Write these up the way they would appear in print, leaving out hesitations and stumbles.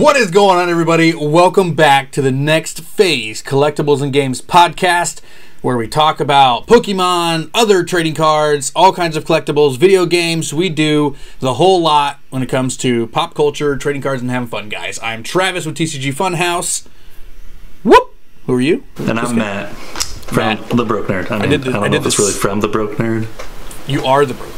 What is going on, everybody? Welcome back to the Next Phase Collectibles and Games podcast, where we talk about Pokemon, other trading cards, all kinds of collectibles, video games. We do the whole lot when it comes to pop culture, trading cards, and having fun, guys. I'm Travis with TCG Funhouse. Whoop! Who are you? And I'm Matt from The Broke Nerd. I don't know if it's really from The Broke Nerd. You are The Broke Nerd.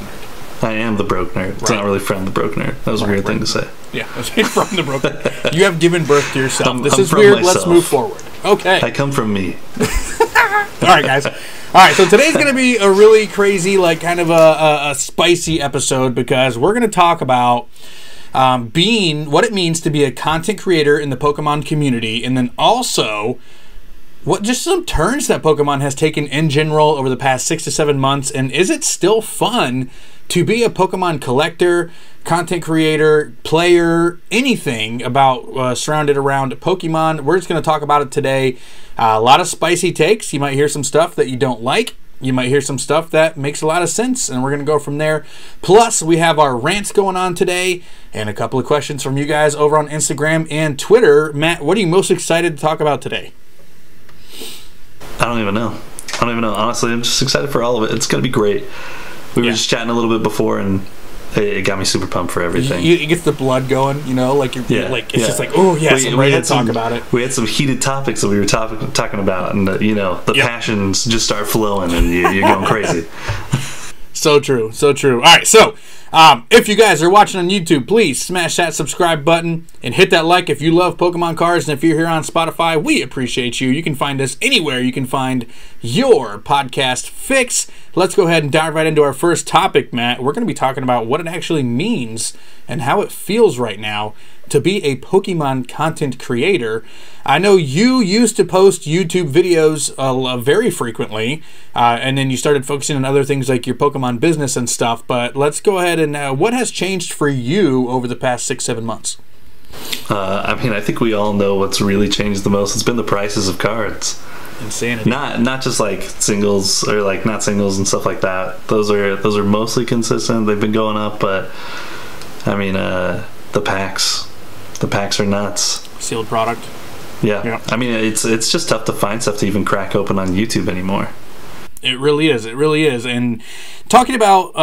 I am The Broke Nerd. It's not really from The Broke Nerd. That was a weird thing to say. Yeah, from The Broke Nerd. You have given birth to yourself. This is weird. Let's move forward. Okay. I come from me. All right, guys. All right, so today's going to be a really crazy, like, kind of a spicy episode, because we're going to talk about what it means to be a content creator in the Pokemon community, and then also what just some turns that Pokemon has taken in general over the past 6 to 7 months, and is it still fun to be a Pokemon collector, content creator, player, anything about surrounded around Pokemon? We're just going to talk about it today. A lot of spicy takes. You might hear some stuff that you don't like. You might hear some stuff that makes a lot of sense, and we're going to go from there. Plus, we have our rants going on today and a couple of questions from you guys over on Instagram and Twitter. Matt, what are you most excited to talk about today? I don't even know. Honestly, I'm just excited for all of it. It's going to be great. We were just chatting a little bit before, and it got me super pumped for everything. It gets the blood going, you know? Like, just like, oh, yes, I'm ready to talk about it. We had some heated topics that we were talking about, and, the passions just start flowing, and you're going crazy. So true. All right, so if you guys are watching on YouTube, please smash that subscribe button and hit that like if you love Pokemon cards. And if you're here on Spotify, we appreciate you. You can find us anywhere you can find your podcast fix. Let's go ahead and dive right into our first topic, Matt. We're going to be talking about what it actually means and how it feels right now to be a Pokemon content creator. I know you used to post YouTube videos very frequently, and then you started focusing on other things like your Pokemon business and stuff, but let's go ahead and what has changed for you over the past 6-7 months? I mean, I think we all know what's really changed the most. It's been the prices of cards. Insanity. Not just like singles or like not singles and stuff like that. Those are mostly consistent. They've been going up, but I mean, the packs are nuts. Sealed product. Yeah. I mean, it's just tough to find stuff to even crack open on YouTube anymore. It really is. And talking about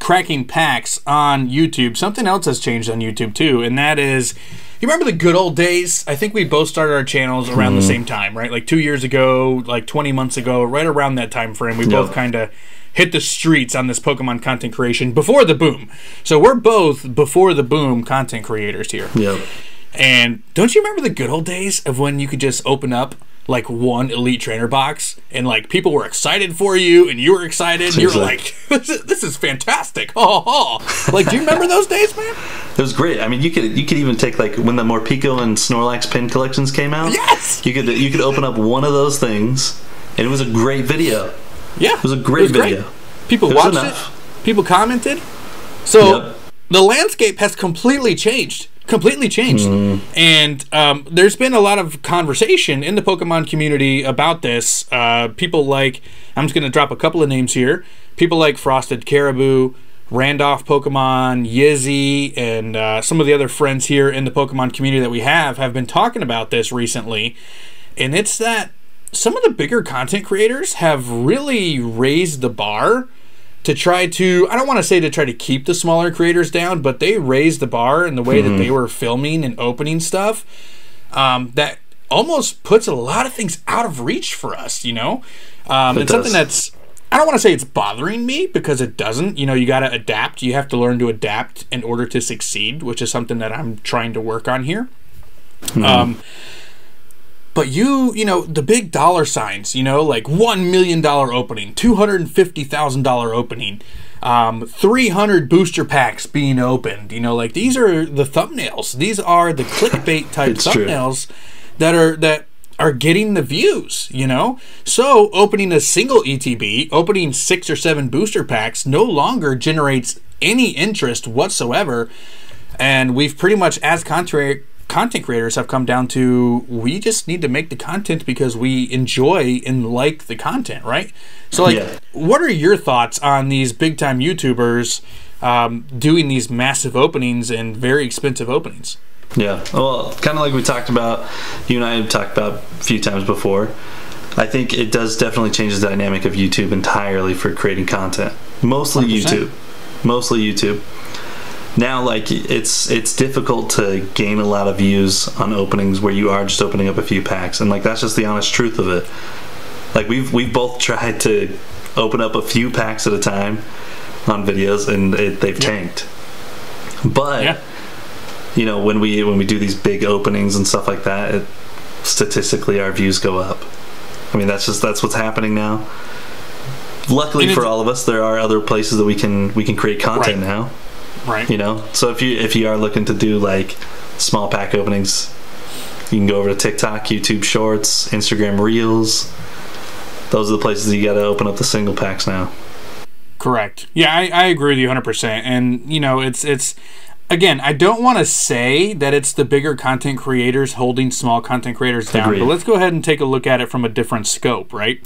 cracking packs on YouTube, something else has changed on YouTube too, and that is, you remember the good old days? I think we both started our channels around the same time, right? Like 2 years ago, like 20 months ago, right around that time frame, we both kind of hit the streets on this Pokemon content creation before the boom. So we're both before the boom content creators here. Yep. And don't you remember the good old days of when you could just open up like one Elite Trainer box, and like people were excited for you, and you were excited, and you were like, this is fantastic. Like, do you remember those days, man? It was great. I mean, you could even take, like, when the Morpeko and Snorlax pin collections came out. Yes. You could open up one of those things, and it was a great video. Yeah. It was a great video. People watched it. People commented. So the landscape has completely changed. And there's been a lot of conversation in the Pokemon community about this. People like, I'm just going to drop a couple of names here, people like Frosted Caribou, Randolph Pokemon, Yizzy, and some of the other friends here in the Pokemon community that we have been talking about this recently. And it's that some of the bigger content creators have really raised the bar to try to, I don't want to say to try to keep the smaller creators down, but they raised the bar in the way that they were filming and opening stuff, that almost puts a lot of things out of reach for us, you know? It's something that's, I don't want to say it's bothering me, because it doesn't. You know, you got to adapt. You have to learn to adapt in order to succeed, which is something that I'm trying to work on here. But you know, the big dollar signs, you know, like $1 million opening, $250,000 opening, 300 booster packs being opened, you know, like these are the thumbnails. These are the clickbait type thumbnails that are getting the views, you know? So opening a single ETB, opening 6 or 7 booster packs no longer generates any interest whatsoever. And we've pretty much, as content creators, have come down to, we just need to make the content because we enjoy and like the content, right? So, like, what are your thoughts on these big time YouTubers doing these massive openings and very expensive openings? Yeah, well, kind of like we talked about, you and I have talked about a few times before, I think it does definitely change the dynamic of YouTube entirely for creating content. Mostly 100%. YouTube. Mostly YouTube. Now, like, it's difficult to gain a lot of views on openings where you are just opening up a few packs, and like that's just the honest truth of it. Like we've both tried to open up a few packs at a time on videos, and they've tanked. But you know, when we do these big openings and stuff like that, statistically our views go up. I mean, that's what's happening now. Luckily for all of us, there are other places that we can create content now. Right. You know, so if you are looking to do like small pack openings, you can go over to TikTok, YouTube Shorts, Instagram Reels. Those are the places that you got to open up the single packs now. Correct. Yeah, I agree with you 100%. And you know, it's again, I don't want to say that it's the bigger content creators holding small content creators down, but let's go ahead and take a look at it from a different scope, right?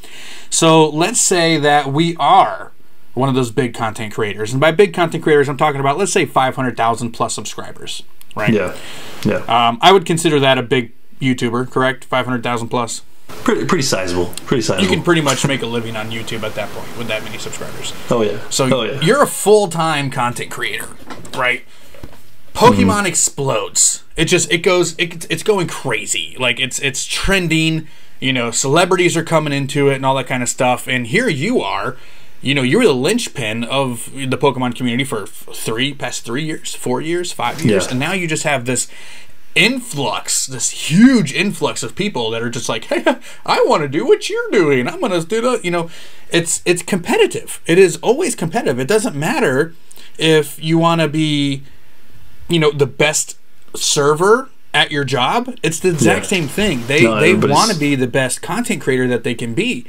So let's say that we are one of those big content creators. And by big content creators, I'm talking about, let's say 500,000 plus subscribers, right? Yeah, yeah. I would consider that a big YouTuber, correct? 500,000 plus? Pretty sizable, pretty sizable. You can pretty much make a living on YouTube at that point with that many subscribers. Oh, yeah. So you're a full-time content creator, right? Pokemon explodes. It's going crazy. Like, it's trending, you know, celebrities are coming into it and all that kind of stuff. And here you are, you know, you were the linchpin of the Pokemon community for past 3 years, 4 years, 5 years, and now you just have this influx, this huge influx of people that are just like, hey, I want to do what you're doing. I'm gonna do that. You know, it's competitive. It is always competitive. It doesn't matter if you want to be, you know, the best server at your job. It's the exact same thing. They want to be the best content creator that they can be.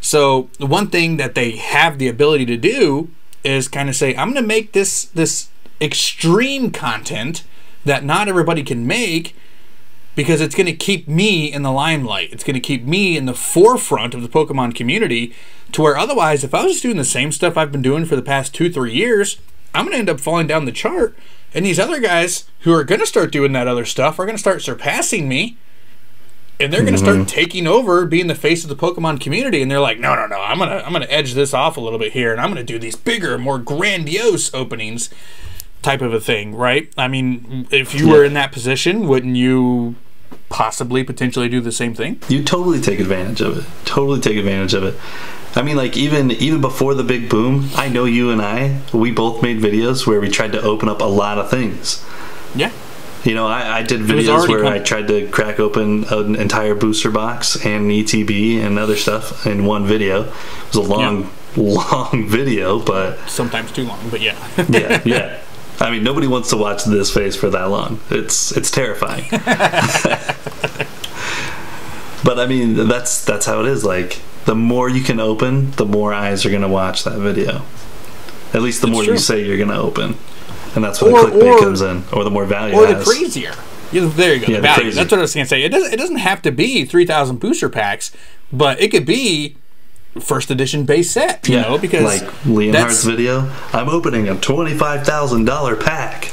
So the one thing that they have the ability to do is kind of say, I'm going to make this extreme content that not everybody can make, because it's going to keep me in the limelight. It's going to keep me in the forefront of the Pokemon community, to where otherwise, if I was just doing the same stuff I've been doing for the past 2-3 years, I'm going to end up falling down the chart. And these other guys who are going to start doing that other stuff are going to start surpassing me. And they're going to start taking over, being the face of the Pokemon community, and they're like, no, no, no, I'm gonna edge this off a little bit here, and I'm gonna do these bigger, more grandiose openings, type of a thing, right? I mean, if you were in that position, wouldn't you possibly, potentially do the same thing? You totally take advantage of it. Totally take advantage of it. I mean, like even before the big boom, I know you and I, we both made videos where we tried to open up a lot of things. Yeah. You know, I did videos where I tried to crack open an entire booster box and ETB and other stuff in one video. It was a long video, but... sometimes too long, but yeah. I mean, nobody wants to watch this face for that long. It's terrifying. But, I mean, that's how it is. Like, the more you can open, the more eyes are going to watch that video. At least the more you say you're going to open. And that's where the clickbait comes in, or the more value it has. Or the crazier. There you go, the value. That's what I was going to say. It doesn't have to be 3,000 booster packs, but it could be first edition base set, you know, because... like Leonhardt's video, I'm opening a $25,000 pack.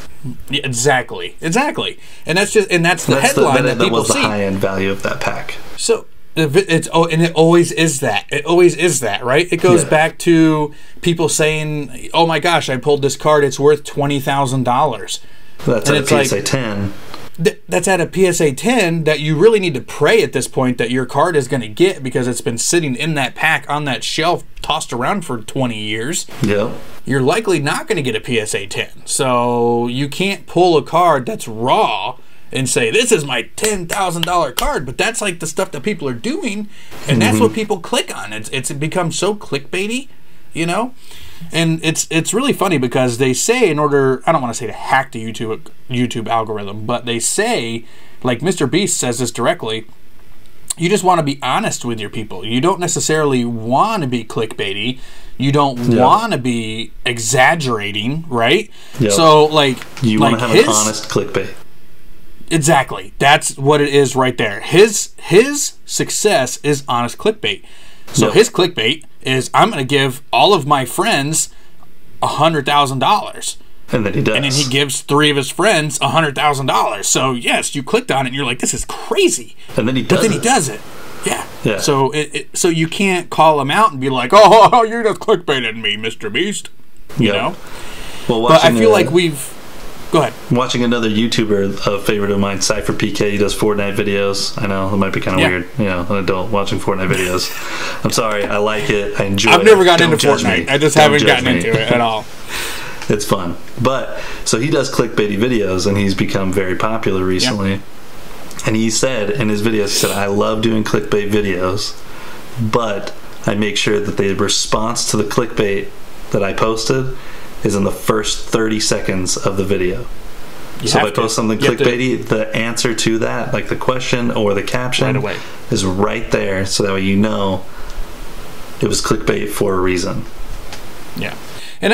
Yeah, exactly. And that's just, and that's the headline that people see. That was the high-end value of that pack. So... and it always is that. It always is that, right? It goes back to people saying, oh my gosh, I pulled this card, it's worth $20,000. That's at a PSA 10. That's at a PSA 10 that you really need to pray at this point that your card is going to get, because it's been sitting in that pack on that shelf, tossed around for 20 years. Yeah. You're likely not going to get a PSA 10. So you can't pull a card that's raw and say, this is my $10,000 card, but that's like the stuff that people are doing, and that's what people click on. It's become so clickbaity, you know? And it's really funny, because they say, in order, I don't want to say to hack the YouTube algorithm, but they say, like Mr. Beast says this directly, you just want to be honest with your people. You don't necessarily want to be clickbaity. You don't want to be exaggerating, right? Yep. So like, you want to have an honest clickbait. Exactly. That's what it is right there. His success is honest clickbait. So his clickbait is, I'm going to give all of my friends $100,000. And then he does. And then he gives three of his friends $100,000. So yes, you clicked on it and you're like, this is crazy. And then he does it. But then he does it. Yeah. Yeah. So so you can't call him out and be like, oh, you just clickbaited me, Mr. Beast. You know? Well, but I feel like we've... Go ahead. Watching another YouTuber, a favorite of mine, CypherPK, he does Fortnite videos. I know, it might be kind of weird, you know, an adult watching Fortnite videos. I'm sorry, I like it, I enjoy it. I've never gotten into Fortnite. I just haven't gotten into it at all. It's fun. But, so he does clickbaity videos, and he's become very popular recently. Yep. And he said in his videos, he said, I love doing clickbait videos, but I make sure that the response to the clickbait that I posted is in the first 30 seconds of the video. So if I post something clickbaity, the answer to that, like the question or the caption, is right there, so that way you know it was clickbait for a reason. Yeah. And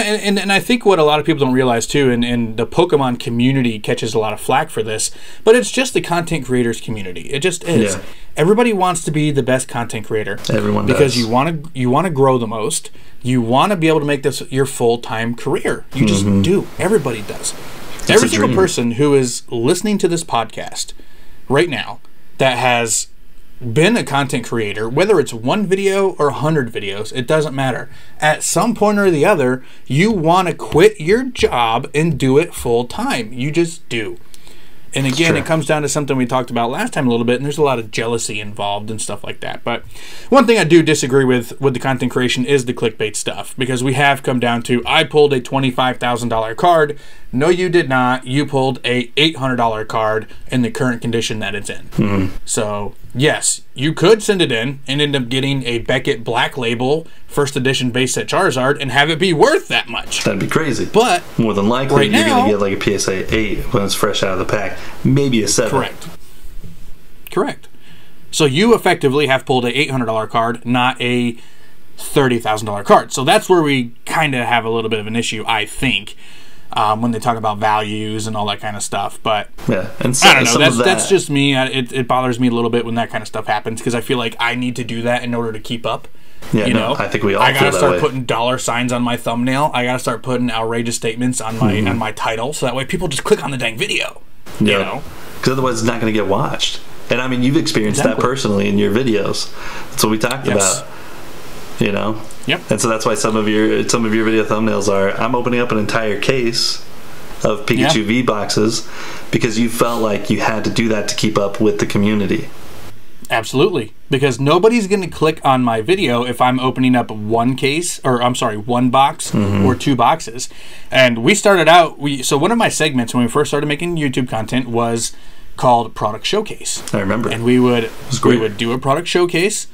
I think what a lot of people don't realize too, and the Pokemon community catches a lot of flack for this, but it's just the content creators community. It just is. Yeah. Everybody wants to be the best content creator. Everyone does. Because you want to grow the most. You want to be able to make this your full-time career. You just do. Everybody does. Every single person who is listening to this podcast right now that has been a content creator, whether it's one video or 100 videos, it doesn't matter. At some point or the other, you want to quit your job and do it full time. You just do. And again, it comes down to something we talked about last time a little bit, and there's a lot of jealousy involved and stuff like that. But one thing I do disagree with the content creation is the clickbait stuff, because we have come down to, I pulled a $25,000 card. No, you did not. You pulled a $800 card in the current condition that it's in. So yes, you could send it in and end up getting a Beckett Black Label first edition base set Charizard and have it be worth that much. That'd be crazy. But more than likely, right you're going to get like a PSA 8 when it's fresh out of the pack, maybe a 7. Correct. Correct. So you effectively have pulled a $800 card, not a $30,000 card. So that's where we kind of have a little bit of an issue, I think, when they talk about values and all that kind of stuff. But yeah, and so, I don't know, that's just me. It bothers me a little bit when that kind of stuff happens, because I feel like I need to do that in order to keep up. Yeah, you know? I think we all feel that way. I gotta start putting dollar signs on my thumbnail. I gotta start putting outrageous statements on my title, so that way people just click on the dang video. Yeah. You know, because otherwise it's not going to get watched. And I mean, you've experienced that personally in your videos. That's what we talked about. You know, and so that's why some of your video thumbnails are, I'm opening up an entire case of Pikachu V boxes, because you felt like you had to do that to keep up with the community. Absolutely, because nobody's going to click on my video if I'm opening up one case, or I'm sorry, one box or two boxes. And we started out, so one of my segments when we first started making YouTube content was called Product Showcase. I remember, and we would do a product showcase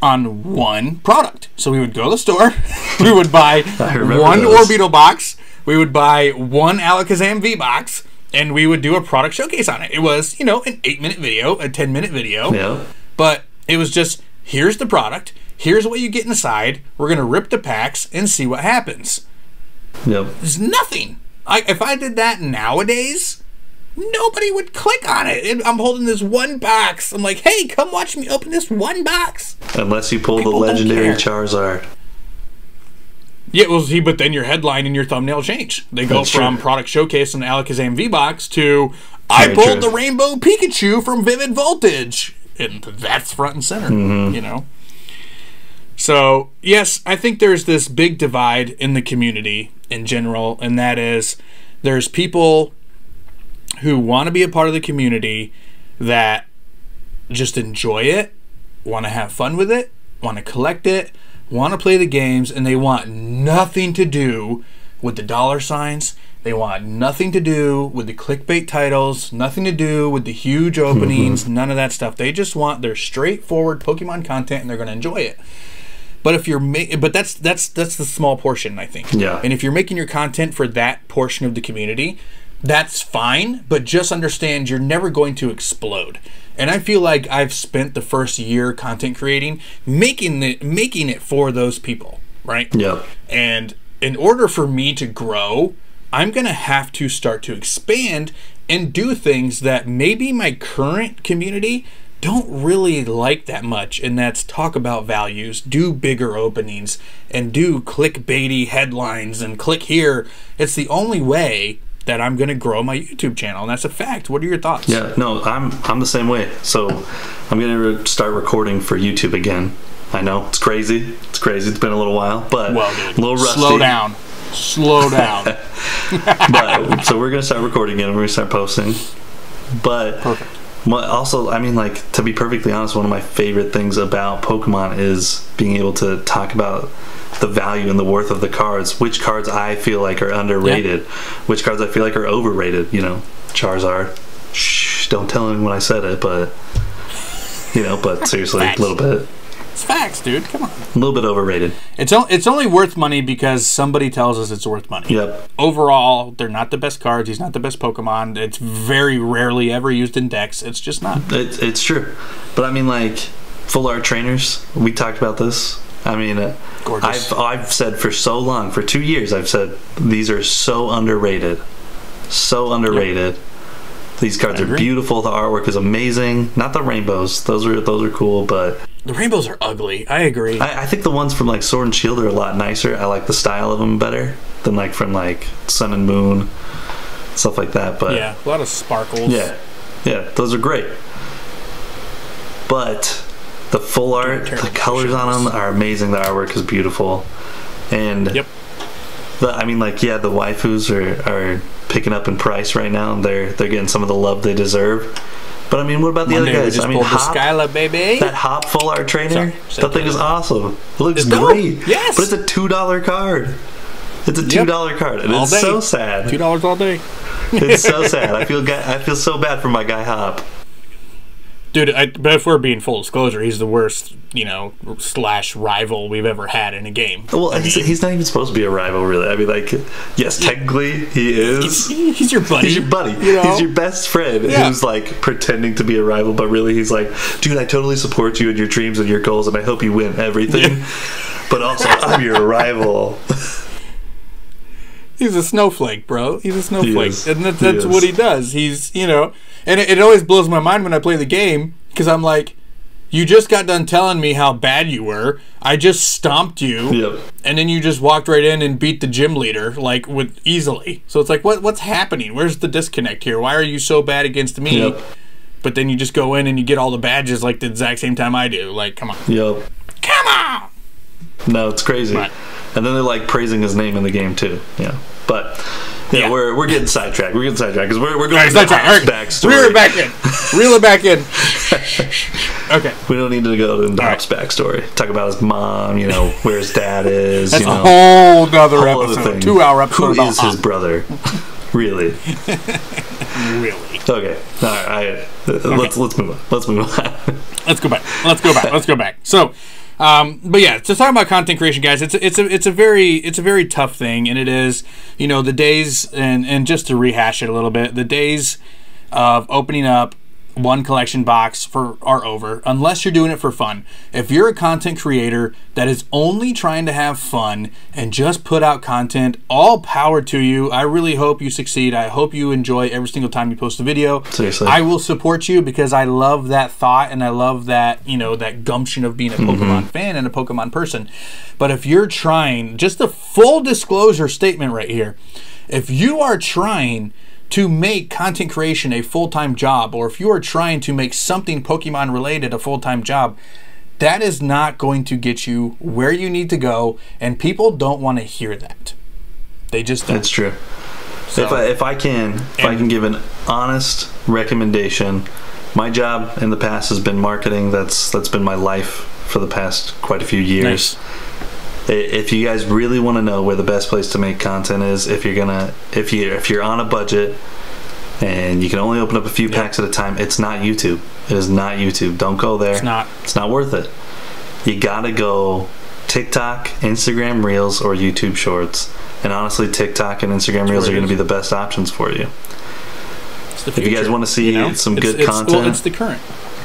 on one product. So we would go to the store, we would buy one Orbeetle box, we would buy one Alakazam V box, and we would do a product showcase on it. It was, you know, an 8-minute video, a 10-minute video, but it was just, here's the product, here's what you get inside, we're gonna rip the packs and see what happens. There's nothing. If I did that nowadays, nobody would click on it. I'm holding this one box. I'm like, hey, come watch me open this one box. Unless you pull the legendary Charizard. Yeah, well, see, but then your headline and your thumbnail change. They go from Product Showcase and Alakazam V-Box to I pulled the Rainbow Pikachu from Vivid Voltage. And that's front and center, you know. So, yes, I think there's this big divide in the community in general, and that is there's people who want to be a part of the community that just enjoy it, want to have fun with it, want to collect it, want to play the games, and they want nothing to do with the dollar signs. They want nothing to do with the clickbait titles, nothing to do with the huge openings, none of that stuff. They just want their straightforward Pokemon content, and they're going to enjoy it. But if you're that's the small portion, I think. Yeah. And if you're making your content for that portion of the community, that's fine, but just understand you're never going to explode. And I feel like I've spent the first year content creating, making it for those people, right? Yeah. And in order for me to grow, I'm going to have to start to expand and do things that maybe my current community don't really like that much, and that's talk about values, do bigger openings, and do clickbaity headlines and click here. It's the only way that I'm going to grow my YouTube channel, and that's a fact. What are your thoughts? Yeah, no, I'm the same way. So I'm going to start recording for YouTube again. I know it's crazy. It's crazy. It's been a little while, but well, dude, a little rusty. Slow down. Slow down. But so we're going to start recording again. We're going to start posting. But perfect. Also, I mean, like, to be perfectly honest, one of my favorite things about Pokemon is being able to talk about the value and the worth of the cards, which cards I feel like are underrated, which cards I feel like are overrated, you know, Charizard. Shh, don't tell anyone I said it, but, you know, but seriously, a little bit. It's facts, dude. Come on. A little bit overrated. It's only worth money because somebody tells us it's worth money. Yep. Overall, they're not the best cards. He's not the best Pokemon. It's very rarely ever used in decks. It's just not. It's true. But, I mean, like, full art trainers, we talked about this. I mean, I've said for so long, for 2 years, I've said these are so underrated. So underrated. Yep. These cards are beautiful. The artwork is amazing. Not the rainbows; those are cool, but the rainbows are ugly. I agree. I think the ones from like Sword and Shield are a lot nicer. I like the style of them better than like from like Sun and Moon, stuff like that. But yeah, a lot of sparkles. Yeah, yeah, those are great. But the full art, the colors on them are amazing. The artwork is beautiful, and yep. I mean, like, yeah, the waifus are picking up in price right now, and they're getting some of the love they deserve. But I mean, what about the other guys? I mean, Hop, that Hop full art trainer, that thing is awesome. It looks great. Yes, but it's a $2 card. It's a $2 card, and it's so sad. $2 all day. It's so sad. I feel so bad for my guy Hop. Dude, but if we're being full disclosure, he's the worst, you know, slash rival we've ever had in a game. Well, I mean, he's not even supposed to be a rival, really. I mean, like, yes, technically he is. He's your buddy. He's your buddy. You know? He's your best friend who's, like, pretending to be a rival, but really he's like, dude, I totally support you and your dreams and your goals, and I hope you win everything, but also I'm your rival. He's a snowflake, bro. He's a snowflake. And that's what he does. He's, you know, and it always blows my mind when I play the game, because I'm like, you just got done telling me how bad you were. I just stomped you. Yep. And then you just walked right in and beat the gym leader, like, with easily. So it's like, what's happening? Where's the disconnect here? Why are you so bad against me? Yep. But then you just go in and you get all the badges like the exact same time I do. Like, come on. Yep. Come on! No, it's crazy. But, and then they're like praising his name in the game too. Yeah, but yeah, we're getting sidetracked. We're getting sidetracked because we're going to the backstory. Reel it back in. Reel it back in. Okay. We don't need to go to the Hop's backstory. Talk about his mom. You know where his dad is. That's a whole other episode. 2 hour episode. Who is his brother? Really? Really? Okay. All right. Let's move on. Let's move on. Let's go back. Let's go back. Let's go back. So. But yeah, just talking about content creation, guys, it's a very tough thing, and it is, you know, the days, and just to rehash it a little bit, the days of opening up one collection box are over, unless you're doing it for fun. If you're a content creator that is only trying to have fun and just put out content, all power to you. I really hope you succeed. I hope you enjoy every single time you post a video. Seriously. I will support you because I love that thought, and I love that, you know, that gumption of being a Pokemon fan and a Pokemon person. But if you're trying, just a full disclosure statement right here, if you are trying to make content creation a full-time job, or if you are trying to make something Pokemon related a full-time job, that is not going to get you where you need to go, and people don't want to hear that. They just don't. That's true. So, if I can give an honest recommendation, my job in the past has been marketing. That's been my life for the past quite a few years. Nice. If you guys really want to know where the best place to make content is, if you're on a budget and you can only open up a few packs at a time, it's not YouTube. It is not YouTube. Don't go there. It's not. It's not worth it. You gotta go TikTok, Instagram Reels, or YouTube Shorts. And honestly, TikTok and Instagram Reels are going to be the best options for you. It's the future, if you guys want to see some good content, well, it's the current.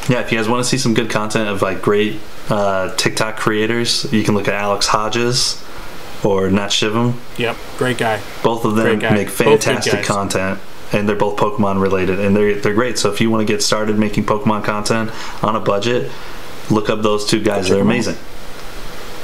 Yeah, if you guys want to see some good content of like great TikTok creators, you can look at Alex Hodges or Nat Shivam. Yep, great guy. Both of them make fantastic content, and they're both Pokemon related, and they're great. So if you want to get started making Pokemon content on a budget, look up those two guys. They're amazing.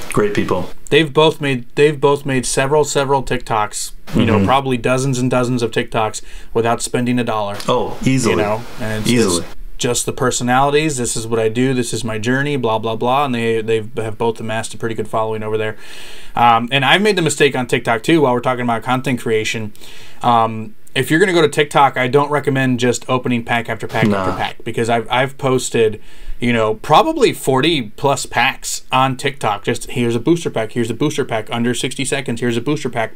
Great people. They've both made several TikToks. You know, probably dozens and dozens of TikToks without spending a dollar. Oh, easily. You know, and it's easily. Just the personalities. This is what I do. This is my journey. Blah blah blah. And they have both amassed a pretty good following over there. And I've made the mistake on TikTok too. While we're talking about content creation, if you're going to go to TikTok, I don't recommend just opening pack after pack after pack, because I've posted, you know, probably 40 plus packs on TikTok. Just here's a booster pack. Here's a booster pack under 60 seconds. Here's a booster pack.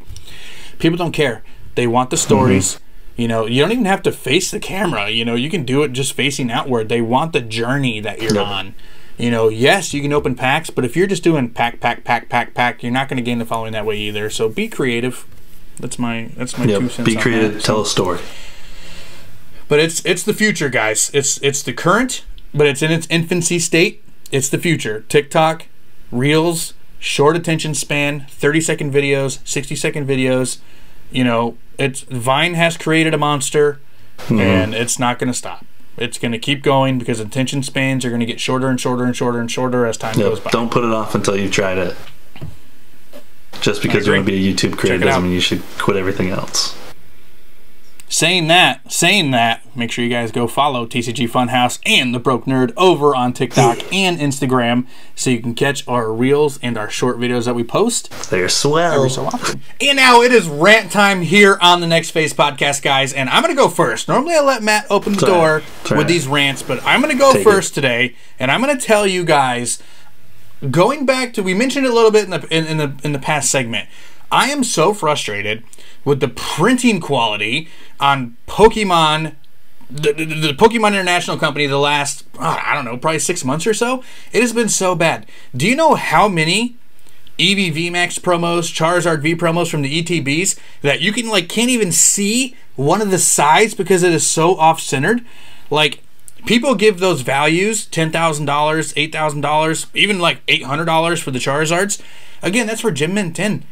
People don't care. They want the stories. You know, you don't even have to face the camera. You know, you can do it just facing outward. They want the journey that you're on. You know, yes, you can open packs, but if you're just doing pack, you're not going to gain the following that way either. So be creative. That's my 2 cents. Be creative. On that, tell a story. But it's the future, guys. It's the current, but it's in its infancy state. It's the future. TikTok, Reels, short attention span, 30-second videos, 60-second videos. You know, Vine has created a monster, and it's not going to stop. It's going to keep going because attention spans are going to get shorter and shorter and shorter and shorter as time goes by. Don't put it off until you've tried it. Just because you want to be a YouTube creator doesn't mean you should quit everything else. Saying that, make sure you guys go follow TCG Funhouse and The Broke Nerd over on TikTok and Instagram, so you can catch our reels and our short videos that we post. They're swell. Every so often. And now it is rant time here on the Next Phase podcast, guys, and I'm going to go first. Normally I let Matt open the door with these rants, but I'm going to go first today, and I'm going to tell you guys, going back to, we mentioned it a little bit in the past segment, I am so frustrated with the printing quality on Pokemon, the Pokemon International Company, the last, I don't know, probably 6 months or so. It has been so bad. Do you know how many Eevee VMAX promos, Charizard V promos from the ETBs that you can, like, can't even see one of the sides because it is so off-centered? Like, people give those values, $10,000, $8,000, even like $800 for the Charizards. Again, that's for Gem Mint 10.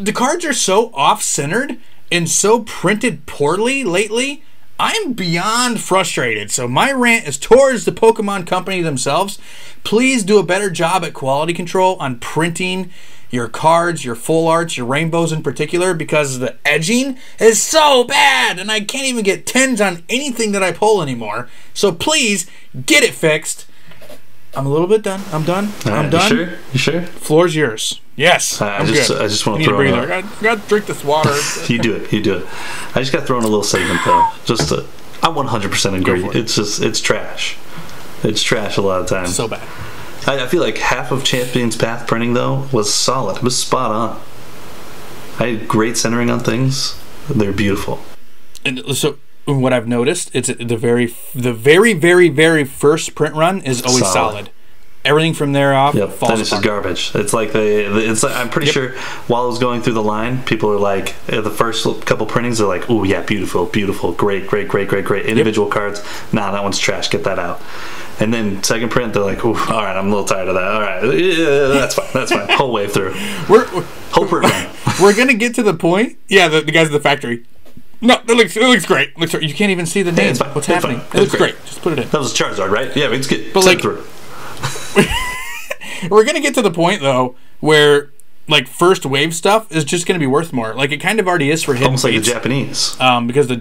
The cards are so off-centered and so printed poorly lately, I'm beyond frustrated. So my rant is towards the Pokemon company themselves. Please do a better job at quality control on printing your cards, your full arts, your rainbows in particular, because the edging is so bad and I can't even get 10s on anything that I pull anymore. So please get it fixed. I'm a little bit done. I'm done. I'm done. You sure? Floor's yours. Yes. I just want to throw in. I got to drink this water. You do it. I just got thrown a little segment though. I 100% agree. It's trash. It's trash a lot of times. So bad. I feel like half of Champions Path printing though was solid. It was spot on. I had great centering on things. They're beautiful. And so what I've noticed, it's the very first print run is always solid. Everything from there off falls apart. It's just garbage. It's like I'm pretty sure while I was going through the line, people are like, the first couple printings are like, oh yeah, beautiful, great. Individual cards, nah, that one's trash. Get that out. And then second print, they're like, "All right, I'm a little tired of that. All right, yeah, that's fine." Whole way through. We're gonna get to the point. Yeah, the guys at the factory. No, it looks great. It looks, you can't even see the name. It's fine. What's happening? Fine. It looks great. Just put it in. That was Charizard, right? Yeah, it's good. But like, we're gonna get to the point though where like first wave stuff is just gonna be worth more. Like it kind of already is for him. Almost like the Japanese. Almost like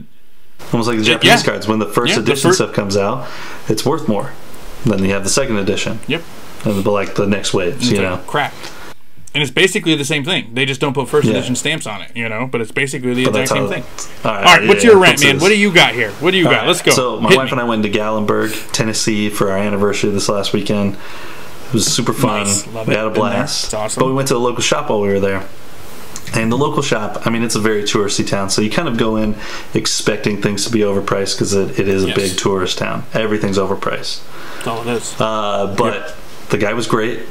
the Japanese cards. When the first edition stuff comes out, it's worth more. Then you have the second edition. And like the next waves, you know. Crap. And it's basically the same thing. They just don't put first edition stamps on it, you know. But it's basically the exact same thing. All right, what's your rant, man? What do you got here? What do you got? Let's go. So my wife and I went to Gatlinburg, Tennessee for our anniversary this last weekend. It was super fun. Nice. We had a blast. It's awesome. But we went to a local shop while we were there. And the local shop, I mean, it's a very touristy town, so you kind of go in expecting things to be overpriced because it is a big tourist town. Everything's overpriced. That's all it is. But the guy was great.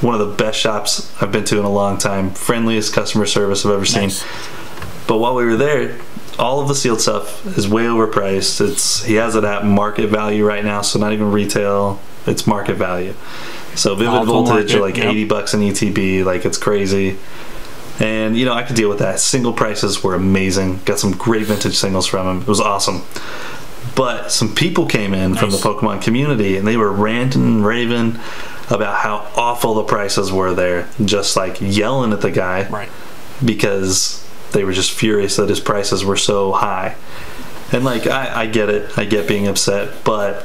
One of the best shops I've been to in a long time. Friendliest customer service I've ever seen. But while we were there, all of the sealed stuff is way overpriced. He has it at market value right now, so not even retail. It's market value. So Vivid Voltage are like $80 an ETB. Like, it's crazy. And, you know, I could deal with that. Single prices were amazing. Got some great vintage singles from him. It was awesome. But some people came in from the Pokemon community, and they were ranting and raving about how awful the prices were there. Just, like, yelling at the guy. Right. Because they were just furious that his prices were so high. And, like, I get it. I get being upset. But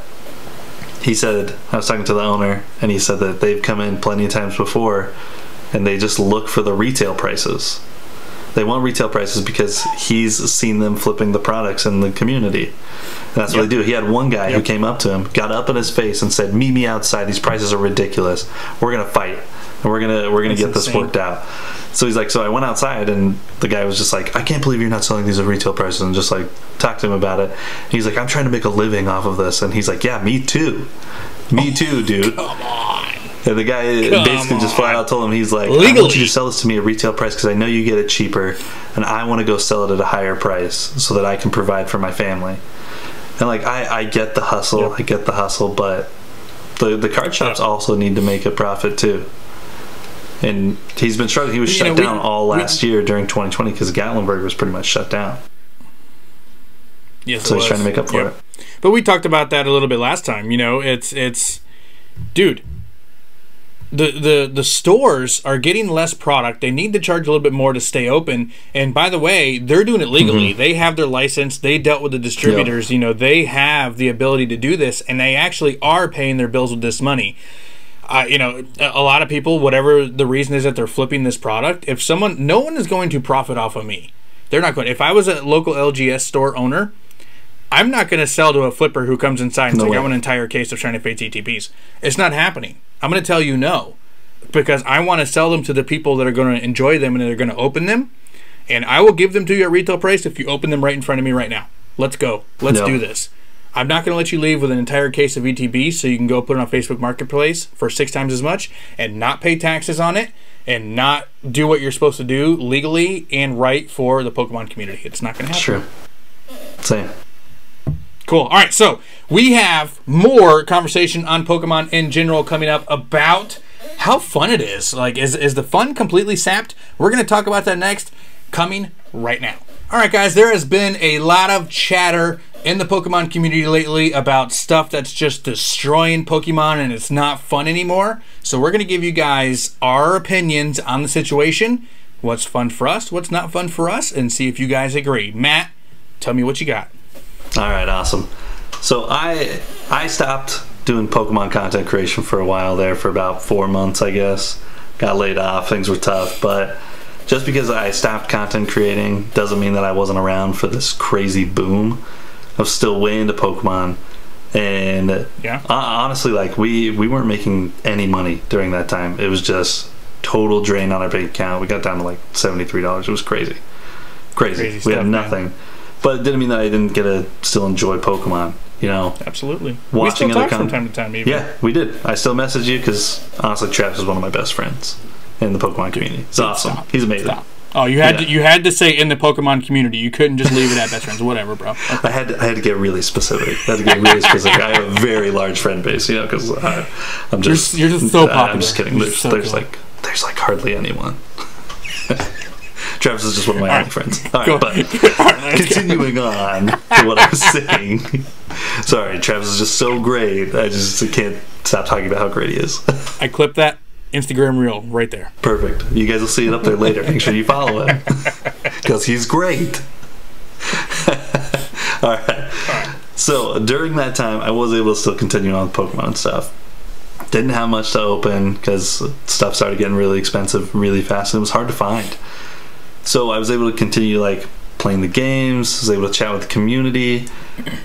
he said, I was talking to the owner, and he said that they've come in plenty of times before, and they just look for the retail prices. They want retail prices because he's seen them flipping the products in the community. And that's what they do. He had one guy who came up to him, got up in his face, and said, "Meet me outside. These prices are ridiculous. We're gonna fight, and we're gonna get this worked out." So he's like, so I went outside, and the guy was just like, "I can't believe you're not selling these at retail prices," and just like talked to him about it. And he's like, "I'm trying to make a living off of this," and he's like, "Yeah, me too, me too, dude." Come on. And the guy basically just flat out told him, he's like, "I want you to sell this to me at retail price because I know you get it cheaper, and I want to go sell it at a higher price so that I can provide for my family." And like, I get the hustle, I get the hustle, but the card shops also need to make a profit too. And he's been struggling. He was shut down all last year during 2020 because Gatlinburg was pretty much shut down. Yes, so he's trying to make up for it. But we talked about that a little bit last time. You know, it's dude. The stores are getting less product. They need to charge a little bit more to stay open. And by the way, they're doing it legally. They have their license. They dealt with the distributors. You know, they have the ability to do this, and they actually are paying their bills with this money. You know, a lot of people, whatever the reason is that they're flipping this product, if someone, no one is going to profit off of me. They're not going. If I was a local LGS store owner, I'm not going to sell to a flipper who comes inside and says, "I want an entire case of Shiny Fate TTPs." It's not happening. I'm going to tell you no, because I want to sell them to the people that are going to enjoy them and that are going to open them, and I will give them to you at retail price if you open them right in front of me right now. Let's go. Let's do this. I'm not going to let you leave with an entire case of ETB so you can go put it on Facebook Marketplace for 6 times as much and not pay taxes on it and not do what you're supposed to do legally and right for the Pokemon community. It's not going to happen. Sure. Same. Cool. All right, so we have more conversation on Pokemon in general coming up about how fun it is. Like, is the fun completely sapped? We're going to talk about that next, coming right now. All right, guys, there has been a lot of chatter in the Pokemon community lately about stuff that's just destroying Pokemon and it's not fun anymore. So we're going to give you guys our opinions on the situation, what's fun for us, what's not fun for us, and see if you guys agree. Matt, tell me what you got. All right, awesome. So I stopped doing Pokemon content creation for a while there, for about 4 months, I guess. Got laid off, things were tough, but just because I stopped content creating doesn't mean that I wasn't around for this crazy boom. I was still way into Pokemon, and honestly, like we weren't making any money during that time. It was just total drain on our bank account. We got down to like $73. It was crazy, crazy stuff, we had nothing. Man. But it didn't mean that I didn't get to still enjoy Pokemon, you know? Absolutely. Watching other content. We still talk from time to time, even. Yeah, we did. I still message you because, honestly, Travis is one of my best friends in the Pokemon community. It's awesome. Stop. He's amazing. Stop. Oh, you had to say in the Pokemon community. You couldn't just leave it at best friends. Whatever, bro. Okay. I had to get really specific. I had to get really specific. I have a very large friend base, you know, because I'm just... You're just so popular. I'm just kidding. There's hardly anyone. Travis is just one of my only friends. All right, but continuing on to what I was saying. Sorry, Travis is just so great. I just can't stop talking about how great he is. I clipped that Instagram reel right there. Perfect. You guys will see it up there later. Make sure you follow him because he's great. All right. So during that time, I was able to still continue on with Pokemon stuff. Didn't have much to open because stuff started getting really expensive really fast, and it was hard to find. So I was able to continue like playing the games, was able to chat with the community,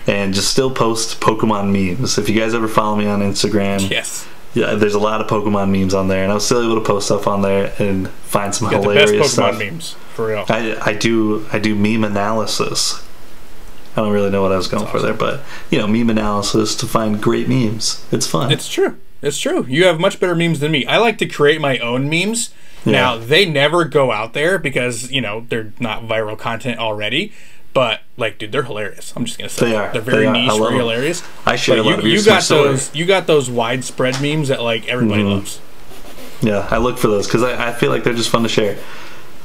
and just still post Pokemon memes. If you guys ever follow me on Instagram, there's a lot of Pokemon memes on there, and I was still able to post stuff on there and find some hilarious the best Pokemon stuff. Memes, for real. I do meme analysis. I don't really know what I was going for there, but you know, meme analysis to find great memes. It's fun. It's true. It's true. You have much better memes than me. I like to create my own memes. Now, they never go out there because, you know, they're not viral content already. But, like, dude, they're hilarious. I'm just going to say they are. They're very niche, very hilarious. I share a lot of you got those widespread memes that, like, everybody loves. Yeah, I look for those because I feel like they're just fun to share.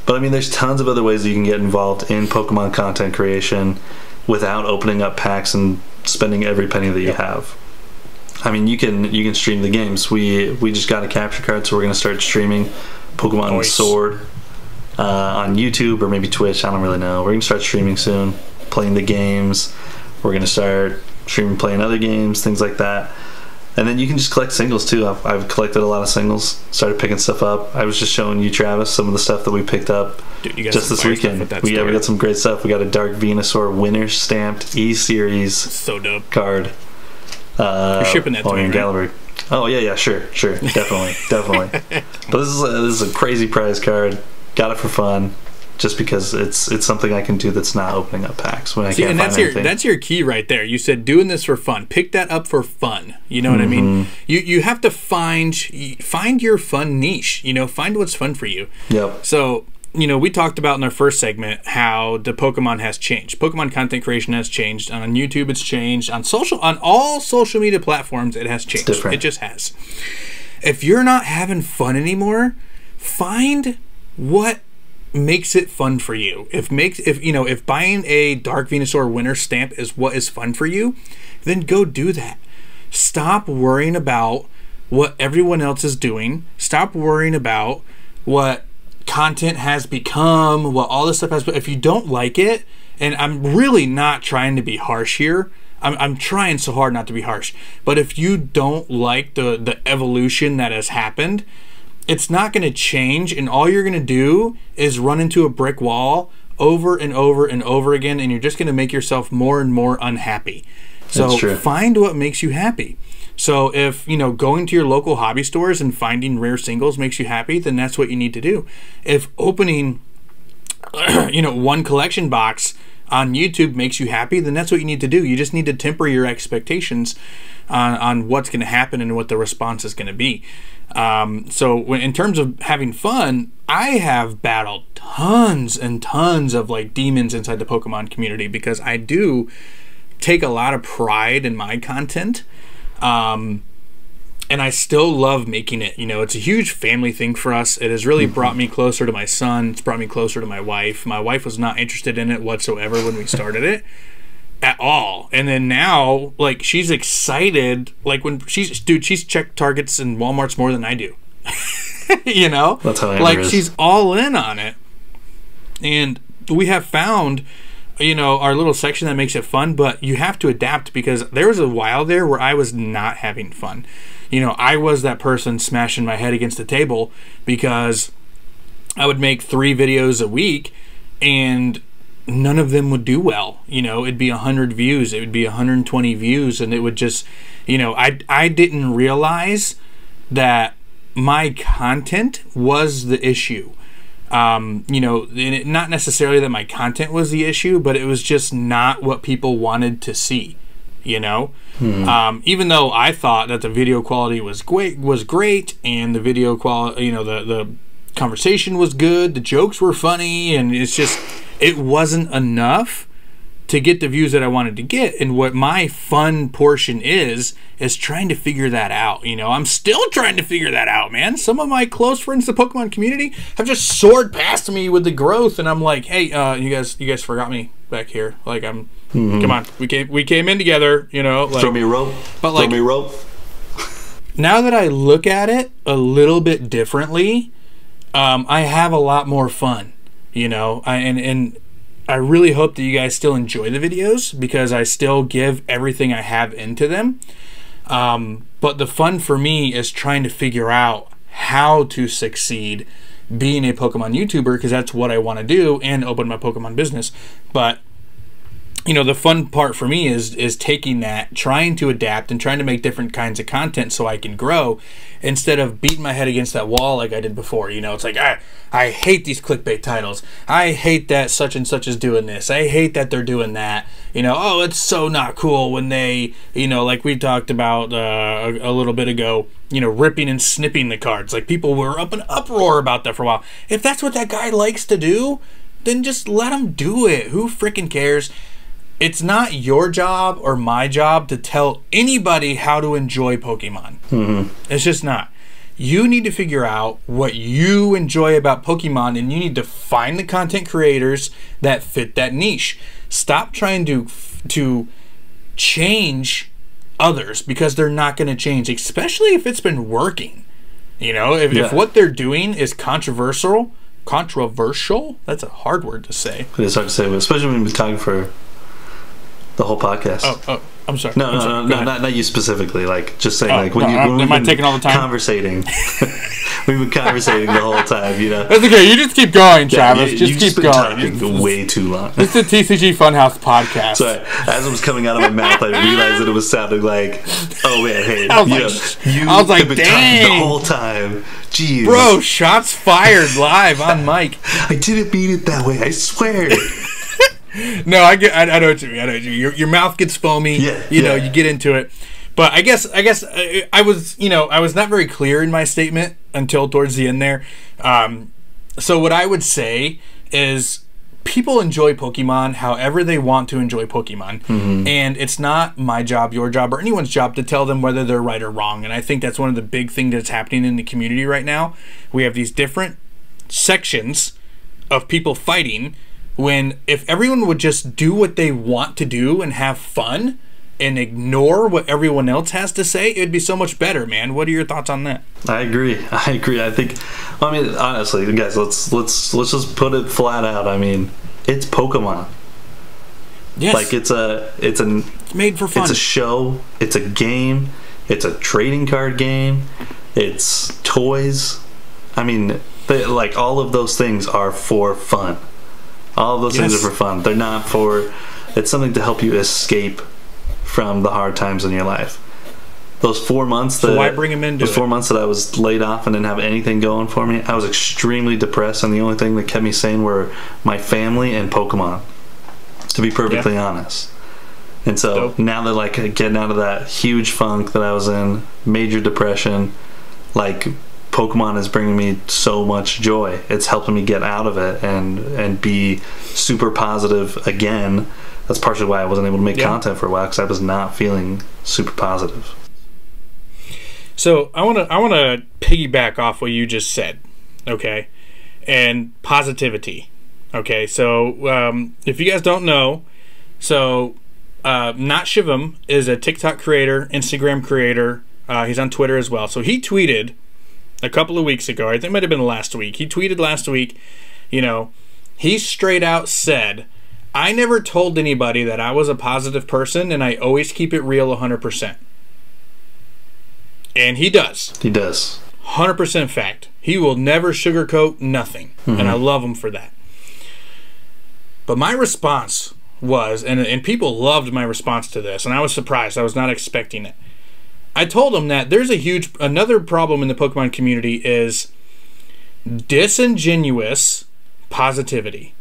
But I mean, there's tons of other ways that you can get involved in Pokemon content creation without opening up packs and spending every penny that you have. I mean, you can stream the games. We just got a capture card, so we're going to start streaming Pokemon Sword on YouTube or maybe Twitch. I don't really know. We're going to start streaming soon, playing the games. We're going to start streaming, playing other games, things like that. And then you can just collect singles too. I've collected a lot of singles, started picking stuff up. I was just showing you, Travis, some of the stuff that we picked up. Dude, you got just this weekend. We got some great stuff. We got a Dark Venusaur winner stamped E-Series card. You're shipping that to me, right? Gatlinburg. Oh, yeah, sure. Definitely, But this is a crazy prize card. Got it for fun. Just because it's something I can do that's not opening up packs when I can't find anything. That's your key right there. You said doing this for fun. Pick that up for fun. You know what I mean? You have to find your fun niche. You know, find what's fun for you. Yep. So, you know, we talked about in our first segment how the Pokemon has changed. Pokemon content creation has changed. On YouTube, it's changed. On all social media platforms, it has changed. It's different. It just has. If you're not having fun anymore, find what makes it fun for you. If buying a Dark Venusaur winner stamp is what is fun for you, then go do that. Stop worrying about what everyone else is doing. Stop worrying about what content has become, what all this stuff has. But if you don't like it, and I'm really not trying to be harsh here, I'm trying so hard not to be harsh, but if you don't like the evolution that has happened, it's not going to change, and all you're going to do is run into a brick wall over and over and over again, and you're just going to make yourself more and more unhappy. So find what makes you happy. So if, you know, going to your local hobby stores and finding rare singles makes you happy, then that's what you need to do. If opening, you know, one collection box on YouTube makes you happy, then that's what you need to do. You just need to temper your expectations on what's going to happen and what the response is going to be. In terms of having fun, I have battled tons and tons of like demons inside the Pokemon community because I do take a lot of pride in my content, and I still love making it. You know, it's a huge family thing for us. It has really brought me closer to my son. It's brought me closer to my wife. My wife was not interested in it whatsoever when we started it at all, and then now, like, she's excited. Like, when she's checked Targets and Walmarts more than I do. You know, that's how like she's all in on it, and we have found, you know, our little section that makes it fun. But you have to adapt, because there was a while there where I was not having fun. You know, I was that person smashing my head against the table because I would make 3 videos a week and none of them would do well. You know, it'd be 100 views, it would be 120 views, and it would just, you know, I didn't realize that my content was the issue. You know, and not necessarily that my content was the issue, but it was just not what people wanted to see, you know. Even though I thought that the video quality was great, and the video quality, you know, the conversation was good, the jokes were funny, and it's just, it wasn't enough to get the views that I wanted to get. And what my fun portion is trying to figure that out. You know, I'm still trying to figure that out, man. Some of my close friends in the Pokemon community have just soared past me with the growth, and I'm like, hey, you guys forgot me back here. Like, I'm come on, we came in together, you know. Like, throw me a rope. But like, throw me a rope. Now that I look at it a little bit differently, I have a lot more fun, you know. And I really hope that you guys still enjoy the videos, because I still give everything I have into them. But the fun for me is trying to figure out how to succeed being a Pokemon YouTuber, because that's what I want to do and open my Pokemon business. But, you know, the fun part for me is taking that, trying to adapt and trying to make different kinds of content so I can grow, instead of beating my head against that wall like I did before. You know, it's like, I hate these clickbait titles. I hate that such and such is doing this. I hate that they're doing that. You know, oh, it's so not cool when they, you know, like we talked about a little bit ago, you know, ripping and snipping the cards. Like, people were up in uproar about that for a while. If that's what that guy likes to do, then just let him do it. Who freaking cares? It's not your job or my job to tell anybody how to enjoy Pokemon. It's just not. You need to figure out what you enjoy about Pokemon, and you need to find the content creators that fit that niche. Stop trying to change others, because they're not going to change, especially if it's been working. You know, if what they're doing is controversial, that's a hard word to say. It is hard to say, but especially when we've been talking for the whole podcast. Oh, I'm sorry. No, not you specifically. Like, just saying, like, when we've been taking all the time? Conversating. We've been conversating the whole time, you know. That's okay. You just keep going, Travis. You've just been talking way too long. It's the TCG Funhouse podcast. Sorry. As it was coming out of my mouth, I realized that it was sounding like, oh, man, hey. I was like, dang. The whole time. Jeez. Bro, shots fired live on mic. I didn't mean it that way. I swear. No, I know what you mean. Your mouth gets foamy. You know, you get into it. But I guess I was not very clear in my statement until towards the end there. So what I would say is people enjoy Pokemon however they want to enjoy Pokemon. Mm-hmm. And it's not my job, your job, or anyone's job to tell them whether they're right or wrong. And I think that's one of the big things that's happening in the community right now. We have these different sections of people fighting, when if everyone would just do what they want to do and have fun and ignore what everyone else has to say, it'd be so much better, man. What are your thoughts on that? I agree. I think, I mean, honestly, guys, let's just put it flat out. I mean, it's Pokemon. Yes. Like it's made for fun. It's a show. It's a game. It's a trading card game. It's toys. I mean, like all of those things are for fun. All of those things are for fun. They're not for... It's something to help you escape from the hard times in your life. Those 4 months that... So why bring them into it? 4 months that I was laid off and didn't have anything going for me, I was extremely depressed, and the only thing that kept me sane were my family and Pokemon, to be perfectly honest. And so now that, like, getting out of that huge funk that I was in, major depression, like... Pokemon is bringing me so much joy. It's helping me get out of it and be super positive again. That's partially why I wasn't able to make content for a while, because I was not feeling super positive. So I wanna piggyback off what you just said, okay? And positivity, okay? So if you guys don't know, so Nat Shivam is a TikTok creator, Instagram creator. He's on Twitter as well. So he tweeted a couple of weeks ago, I think it might have been last week. He tweeted last week, you know, he straight out said, I never told anybody that I was a positive person, and I always keep it real 100%. And he does. He does. 100% fact. He will never sugarcoat nothing. Mm-hmm. And I love him for that. But my response was, and people loved my response to this, and I was surprised. I was not expecting it. I told him that there's another problem in the Pokemon community is disingenuous positivity,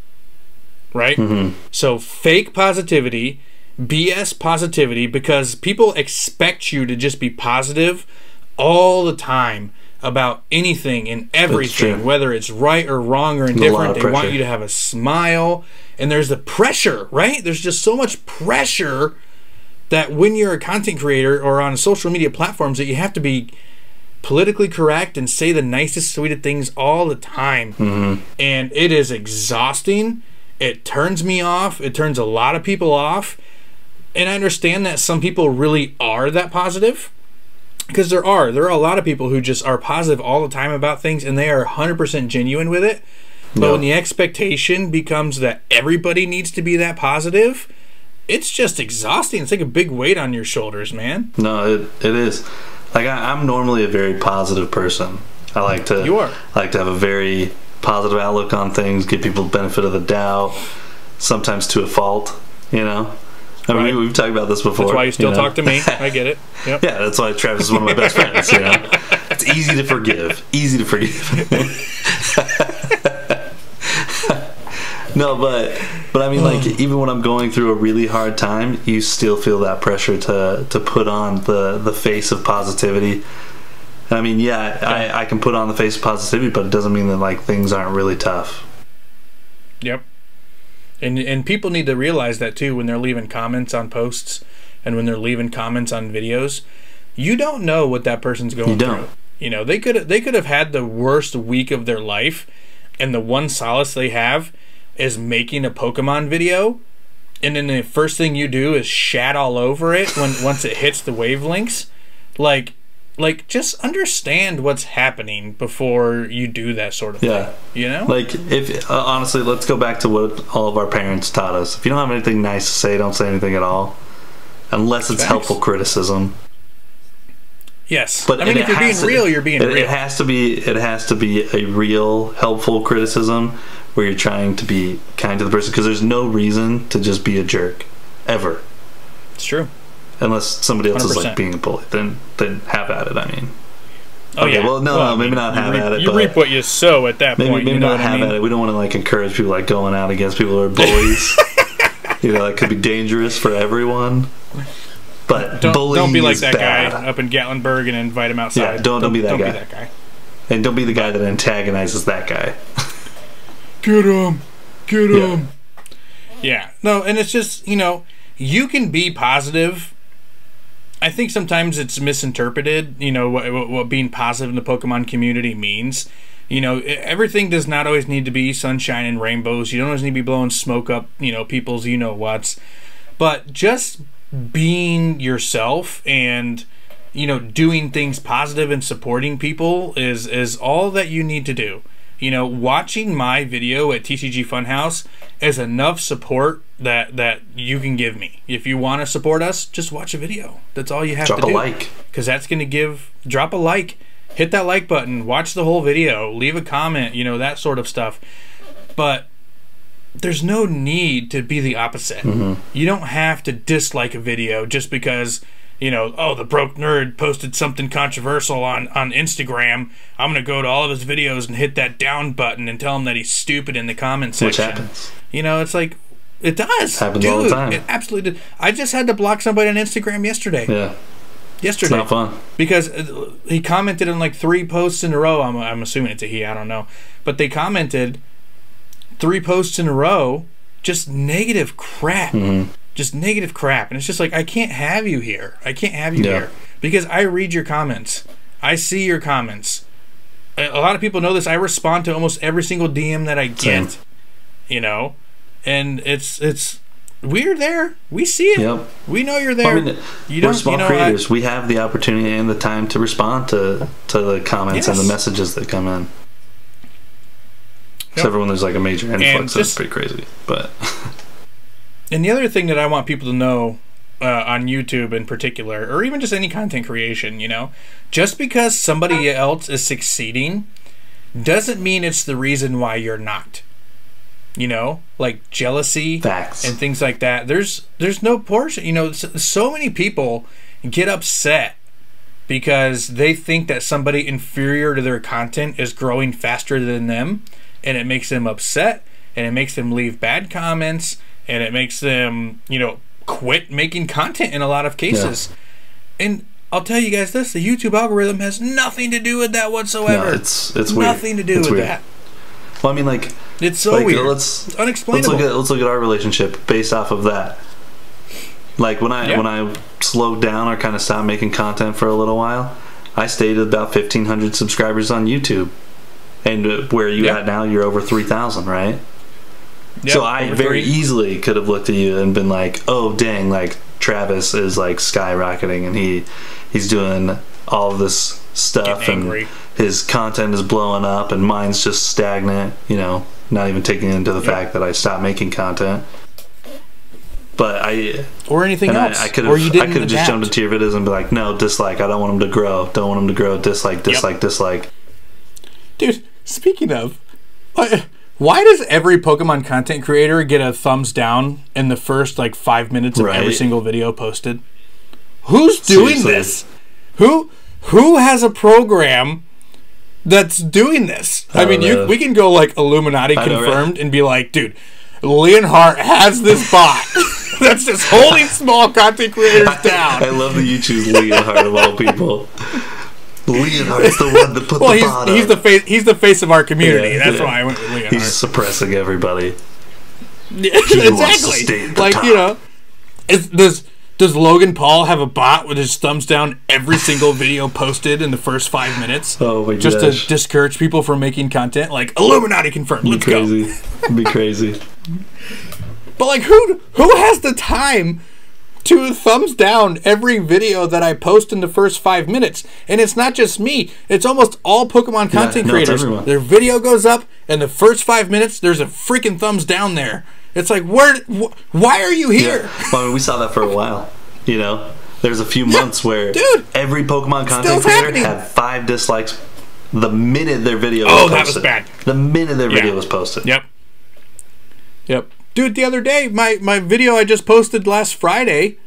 right? Mm-hmm. So fake positivity, BS positivity, because people expect you to just be positive all the time about anything and everything, whether it's right or wrong or indifferent. They want you to have a smile, and there's the pressure, right? There's just so much pressure that when you're a content creator or on social media platforms, that you have to be politically correct and say the nicest, sweetest things all the time. Mm-hmm. And it is exhausting. It turns me off. It turns a lot of people off. And I understand that some people really are that positive, because there are a lot of people who just are positive all the time about things, and they are 100% genuine with it. Yeah. But when the expectation becomes that everybody needs to be that positive, it's just exhausting. It's like a big weight on your shoulders, man. No, it is. Like I'm normally a very positive person. I like to have a very positive outlook on things, give people the benefit of the doubt, sometimes to a fault, you know. I mean, we've talked about this before. That's why you still talk to me. I get it. Yep. Yeah, that's why Travis is one of my best friends, you know. It's easy to forgive. Easy to forgive. No, but I mean, like, even when I'm going through a really hard time, you still feel that pressure to put on the face of positivity. I mean, I can put on the face of positivity, but it doesn't mean that, like, things aren't really tough. Yep. And people need to realize that, too, when they're leaving comments on posts and when they're leaving comments on videos. You don't know what that person's going through. You know, they could have had the worst week of their life, and the one solace they have is making a Pokemon video, and then the first thing you do is shat all over it when once it hits the wavelengths. Like just understand what's happening before you do that sort of thing. You know, like, if honestly, let's go back to what all of our parents taught us. If you don't have anything nice to say, don't say anything at all, unless it's helpful criticism. Yes, but I mean, if you're being real, you're being real. It has to be a real, helpful criticism where you're trying to be kind to the person, because there's no reason to just be a jerk, ever. It's true. Unless somebody else 100%. Is like being a bully, then have at it. I mean, well, maybe not have at it. You reap what you sow at that point. Maybe not have at it. We don't want to like encourage people like going out against people who are bullies. You know, that could be dangerous for everyone. But don't be like that guy up in Gatlinburg and invite him outside. Yeah, don't be that guy. Don't be that guy. And don't be the guy that antagonizes that guy. Get him. Get him. Yeah. No, and it's just, you know, you can be positive. I think sometimes it's misinterpreted, you know, what being positive in the Pokemon community means. You know, everything does not always need to be sunshine and rainbows. You don't always need to be blowing smoke up, you know, people's you-know-whats. But just being yourself and, you know, doing things positive and supporting people is all that you need to do. You know, watching my video at TCG Funhouse is enough support that you can give me. If you want to support us, just watch a video. That's all you have to do. Drop a like. Because that's going to give... Drop a like. Hit that like button. Watch the whole video. Leave a comment. You know, that sort of stuff. But there's no need to be the opposite. Mm-hmm. You don't have to dislike a video just because, you know, oh, the broke nerd posted something controversial on Instagram. I'm going to go to all of his videos and hit that down button and tell him that he's stupid in the comment section. Which happens. You know, it's like, it does. It happens all the time. It absolutely does. I just had to block somebody on Instagram yesterday. Yeah. Yesterday. It's not fun. Because he commented on like 3 posts in a row. I'm assuming it's a he. I don't know. But they commented 3 posts in a row. Just negative crap. Mm-hmm. Just negative crap. And it's just like, I can't have you here. I can't have you here. Because I read your comments. I see your comments. A lot of people know this. I respond to almost every single DM that I get. Same. You know? And it's we're there. We see it. Yep. We know you're there. I mean, we're small creators. We have the opportunity and the time to respond to the comments and the messages that come in. Because everyone, there's like a major influx. That's pretty crazy. But... And the other thing that I want people to know on YouTube in particular, or even just any content creation, you know, just because somebody else is succeeding doesn't mean it's the reason why you're not. You know, like jealousy and things like that. There's no portion, you know, so many people get upset because they think that somebody inferior to their content is growing faster than them, and it makes them upset, and it makes them leave bad comments, and it makes them, you know, quit making content in a lot of cases. Yeah. And I'll tell you guys this, the YouTube algorithm has nothing to do with that whatsoever. No, it's weird. Nothing to do with that. Well, I mean, like... It's so weird. It's unexplainable. Let's look at our relationship based off of that. Like, when I slowed down or kind of stopped making content for a little while, I stayed at about 1,500 subscribers on YouTube. And where you at now, you're over 3,000, right? Yep, so I very easily could have looked at you and been like, oh, dang, like, Travis is, like, skyrocketing, and he's doing all of this stuff. Getting angry. And his content is blowing up, and mine's just stagnant, you know, not even taking into the fact that I stopped making content. But I... Or anything else. I could have just jumped into your videos and be like, no, dislike. I don't want him to grow. Don't want him to grow. Dislike. Dude, speaking of... Why does every Pokemon content creator get a thumbs down in the first, like, 5 minutes of every single video posted? Who's doing this? Who has a program that's doing this? I mean, we can go, like, Illuminati confirmed and be like, dude, Leonhart has this bot that's just holding small content creators down. I love that you choose Leonhart of all people. Leonhard's the one that put the bot up. He's the face of our community. Yeah, that's why I went with Leonhart. He's suppressing everybody. Yeah, exactly. Wants to stay at the top. You know, it's this Does Logan Paul have a bot with his thumbs down every single video posted in the first 5 minutes? Oh my gosh. Just to discourage people from making content? Like, Illuminati confirmed. Let's go. Be crazy. But like, who has the time to thumbs down every video that I post in the first 5 minutes? And it's not just me. It's almost all Pokemon content creators. Their video goes up, and the first 5 minutes, there's a freaking thumbs down there. It's like, why are you here? Yeah. Well, I mean, we saw that for a while. You know, there's a few months where every Pokemon content creator had 5 dislikes the minute their video was posted. That was bad. The minute their video was posted. Yep. Dude, the other day, my video I just posted last Friday,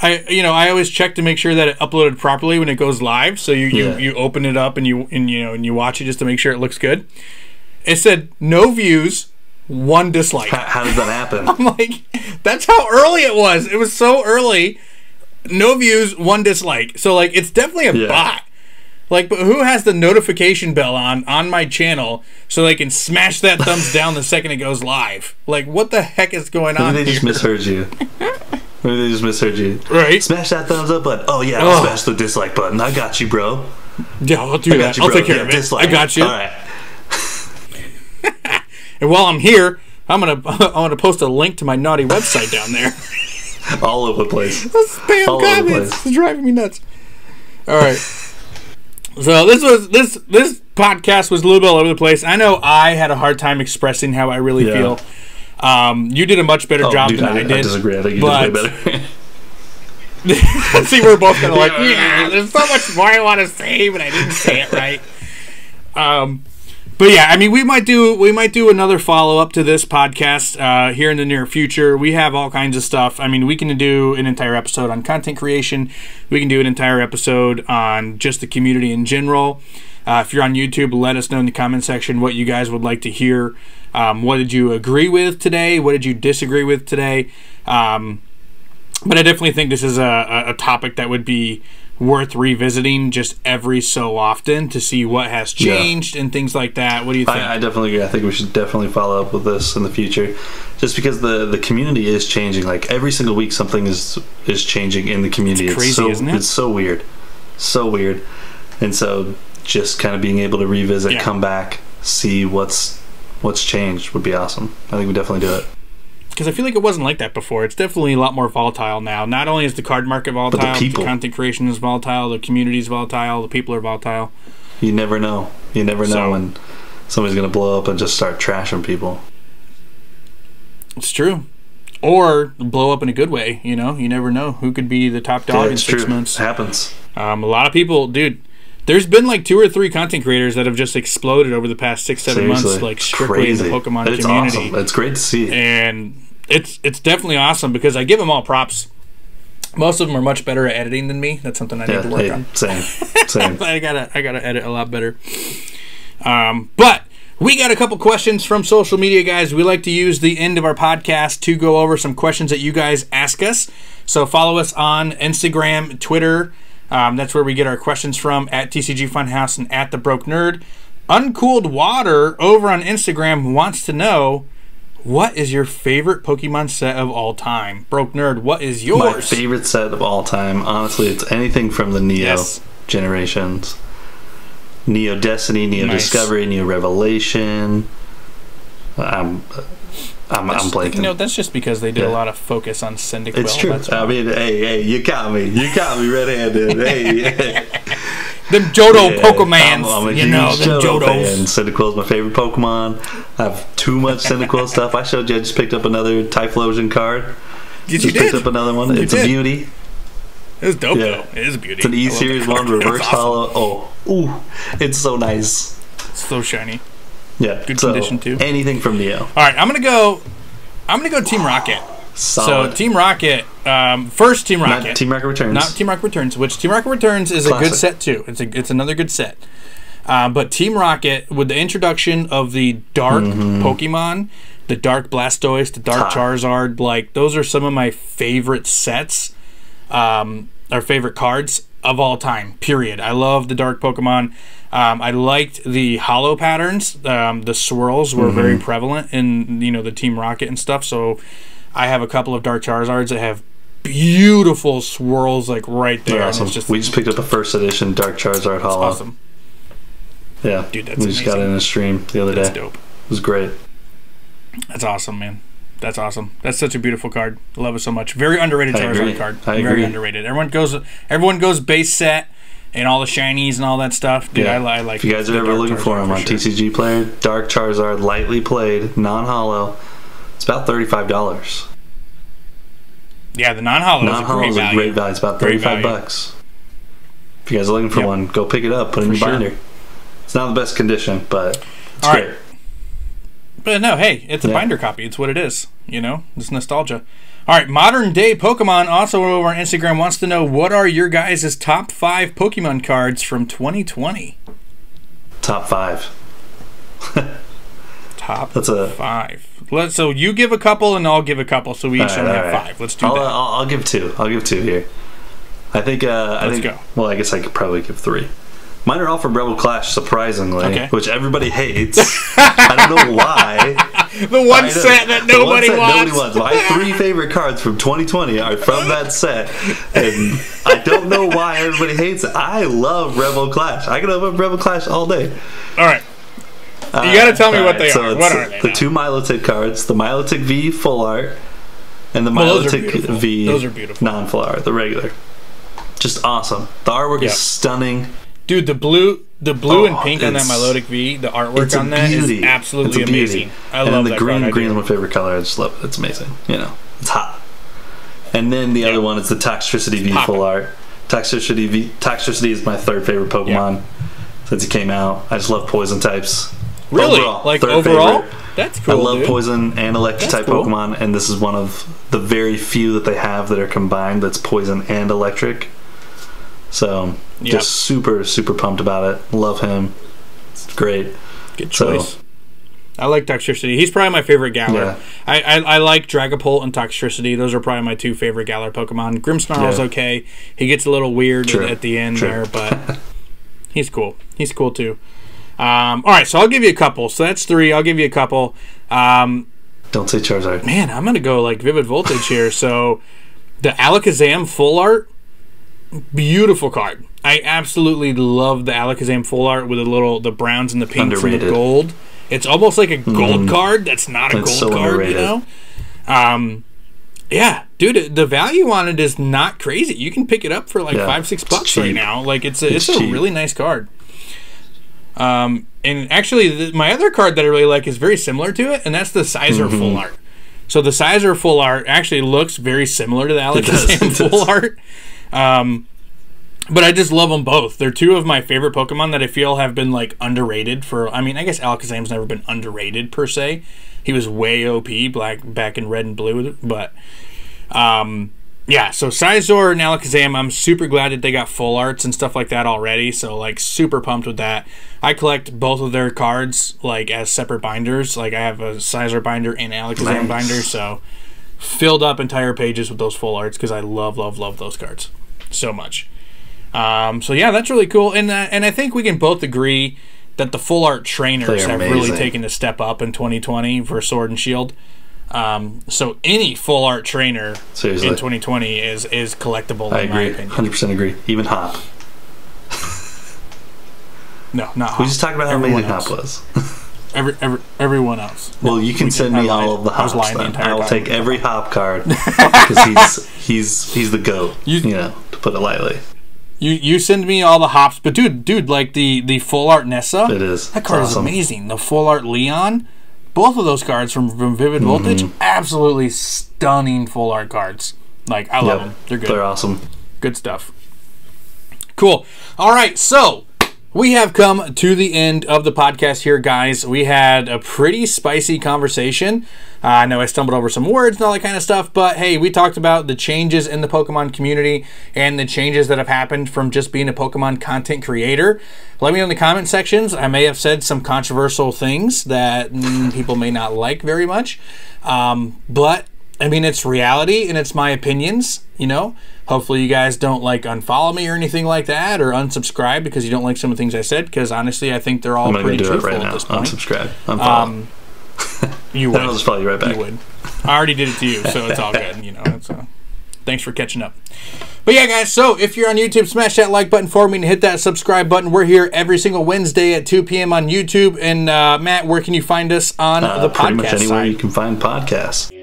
I always check to make sure that it uploaded properly when it goes live. So you open it up and you watch it just to make sure it looks good. It said no views. 1 dislike. How did that happen? I'm like, that's how early it was. It was so early. No views, 1 dislike. So like, it's definitely a bot. Like, but who has the notification bell on my channel so they can smash that thumbs down the second it goes live? Like, what the heck is going on? Maybe they just misheard you. Maybe they just misheard you. Right. Smash that thumbs up button. Oh yeah, I'll smash the dislike button. I got you, bro. Yeah, I'll do that. I'll take care of it. Dislike. I got you. All right. And while I'm here, I'm gonna post a link to my naughty website down there. All over the place. Those spam comments. It's driving me nuts. All right. So this podcast was a little bit all over the place. I know I had a hard time expressing how I really feel. You did a much better job than I did. I disagree. I think you did way better. See, we're both kind of like, yeah, there's so much more I want to say, but I didn't say it right. But yeah, I mean, we might do another follow-up to this podcast here in the near future. We have all kinds of stuff. I mean, we can do an entire episode on content creation. We can do an entire episode on just the community in general. If you're on YouTube, let us know in the comment section what you guys would like to hear. What did you agree with today? What did you disagree with today? But I definitely think this is a topic that would be worth revisiting just every so often to see what has changed and things like that. What do you think? I definitely agree. I think we should definitely follow up with this in the future, just because the community is changing. Like every single week, something is changing in the community. It's crazy, isn't it? It's so weird, and so just kind of being able to revisit, come back, see what's changed would be awesome. I think we definitely do it. Because I feel like it wasn't like that before. It's definitely a lot more volatile now. Not only is the card market volatile, but the content creation is volatile, the community is volatile, the people are volatile. You never know. You never know when somebody's going to blow up and just start trashing people. It's true. Or blow up in a good way, you know? You never know who could be the top dog in 6 months. It happens. A lot of people, dude, there's been like 2 or 3 content creators that have just exploded over the past 6-7 months, like strictly in the Pokemon community. Awesome. It's great to see. And It's definitely awesome because I give them all props. Most of them are much better at editing than me. That's something I need to work on. Same. I gotta edit a lot better. But we got a couple questions from social media, guys. We like to use the end of our podcast to go over some questions that you guys ask us. So follow us on Instagram, Twitter. That's where we get our questions from, at TCG Funhouse and at The Broke Nerd. Uncooled Water over on Instagram wants to know, what is your favorite Pokemon set of all time? Broke Nerd, what is yours? My favorite set of all time, honestly, it's anything from the Neo generations. Neo Destiny, Neo Discovery, Neo Revelation. I'm blanking. No, that's just because they did a lot of focus on Cyndaquil. It's true. That's I mean, hey, you caught me. You caught me red-handed. Them Johto Pokemans. I'm a huge Johto fan. Cyndaquil's my favorite Pokemon. I have too much Cyndaquil stuff. I showed you. I just picked up another Typhlosion card. You just picked up another one. It's a beauty. It's dope, though. It is a beauty. It's an E-Series 1 reverse hollow. It's so nice. It's so shiny. Yeah. Good condition, too. Anything from Neo. All right. I'm going to go Team Rocket. Solid. So Team Rocket, first Team Rocket. Not Team Rocket Returns. Not Team Rocket Returns, which Team Rocket Returns is classic. A good set too. It's another good set. But Team Rocket, with the introduction of the dark Pokemon, the dark Blastoise, the dark Charizard, like those are some of my favorite sets, or favorite cards of all time, period. I love the dark Pokemon. I liked the hollow patterns. The swirls were very prevalent in the Team Rocket and stuff, so I have a couple of Dark Charizards that have beautiful swirls like right there. Awesome. Just, we just picked up a first edition Dark Charizard Hollow. Awesome. Yeah, dude, that's amazing. We just got it in a stream the other day. That's dope. It was great. That's awesome, man. That's awesome. That's such a beautiful card. I love it so much. Very underrated Charizard card. Very underrated. Everyone goes base set and all the shinies and all that stuff. Dude, yeah. I like. If you guys are ever looking for them on TCG Player, Dark Charizard, lightly played, non-hollow. It's about $35. Yeah, the non-hollow is a great value. It's about $35. If you guys are looking for one, go pick it up. Put it in your binder. It's not the best condition, but it's great. But no, hey, it's a binder copy. It's what it is, you know? It's nostalgia. All right, Modern Day Pokemon, also over on Instagram, wants to know, what are your guys' top 5 Pokemon cards from 2020? Top 5. Top 5. So you give a couple, and I'll give a couple, so we each only have 5. Let's do that. I'll give 2. I'll give 2 here. I think... Let's go. Well, I guess I could probably give 3. Mine are all from Rebel Clash, surprisingly, which everybody hates. I don't know why. The one set that nobody wants. My 3 favorite cards from 2020 are from that set, and I don't know why everybody hates it. I love Rebel Clash. I could open Rebel Clash all day. All right. You got to tell me what they are. What are they? The 2 Milotic cards, the Milotic V full art, and the Milotic V non-full art, the regular. Just awesome. The artwork is stunning. Dude, the blue and pink on that Milotic V, the artwork on that is absolutely amazing. I love that. And the green is my favorite color. I just love it. It's amazing. You know, it's hot. And then the other one is the Toxtricity V full art. Toxtricity is my 3rd favorite Pokemon since it came out. I just love poison types. Really? Like overall? That's cool. I love poison and electric type Pokemon, and this is one of the very few that they have that are combined. That's poison and electric. So just super, super pumped about it. Love him. It's great. Good choice. So, I like Toxtricity. He's probably my favorite Galar. Yeah. I like Dragapult and Toxtricity. Those are probably my 2 favorite Galar Pokemon. Grimmsnarl's okay. He gets a little weird at the end there, but he's cool. He's cool too. All right, so I'll give you a couple. So that's 3. I'll give you a couple. Don't say Charizard. Man, I'm going to go like Vivid Voltage here. So the Alakazam full art. Beautiful card. I absolutely love the Alakazam full art with the browns and the pinks and the gold. It's almost like a gold card that's not a gold card, underrated. You know? Yeah, dude, the value on it is not crazy. You can pick it up for like $5, $6 right now. Like it's a really nice card. And actually, my other card that I really like is very similar to it, and that's the Scizor full art. So the Scizor full art actually looks very similar to the Alakazam full art. But I just love them both. They're 2 of my favorite Pokemon that I feel have been like underrated for. I mean, I guess Alakazam's never been underrated per se. He was way OP back in Red and Blue, but yeah. So Scizor and Alakazam, I'm super glad that they got full arts and stuff like that already. So like super pumped with that. I collect both of their cards like as separate binders. Like I have a Scizor binder and Alakazam binder. So filled up entire pages with those full arts because I love, love, love those cards so much. So yeah, that's really cool, and I think we can both agree that the full art trainers have really taken a step up in 2020 for Sword and Shield. So any full art trainer in 2020 is collectible. I agree, 100% agree. Even Hop. No, not Hop. We just talked about how amazing Hop was. Everyone else. Well, you can send me all of the Hops. I'll take every Hop card because he's the GOAT. You know, to put it lightly. You send me all the Hops, but dude, like the full art Nessa. It is that card is amazing. The full art Leon, both of those cards from Vivid Voltage, absolutely stunning full art cards. Like I love them. They're good. They're awesome. Good stuff. Cool. All right, so. We have come to the end of the podcast here, guys. We had a pretty spicy conversation. I know I stumbled over some words and all that kind of stuff, but hey, we talked about the changes in the Pokemon community and the changes that have happened from just being a Pokemon content creator. Let me know in the comment sections. I may have said some controversial things that people may not like very much, but I mean, it's reality and it's my opinions, you know? Hopefully you guys don't like unfollow me or anything like that or unsubscribe because you don't like some of the things I said because honestly, I think they're all pretty truthful at this point. Unsubscribe. Unfollow. You would. I'll just follow you right back. You would. I already did it to you, so it's all good, you know? Thanks for catching up. But yeah, guys, so if you're on YouTube, smash that like button for me and hit that subscribe button. We're here every single Wednesday at 2 p.m. on YouTube. And Matt, where can you find us on the podcast? Pretty much anywhere you can find podcasts.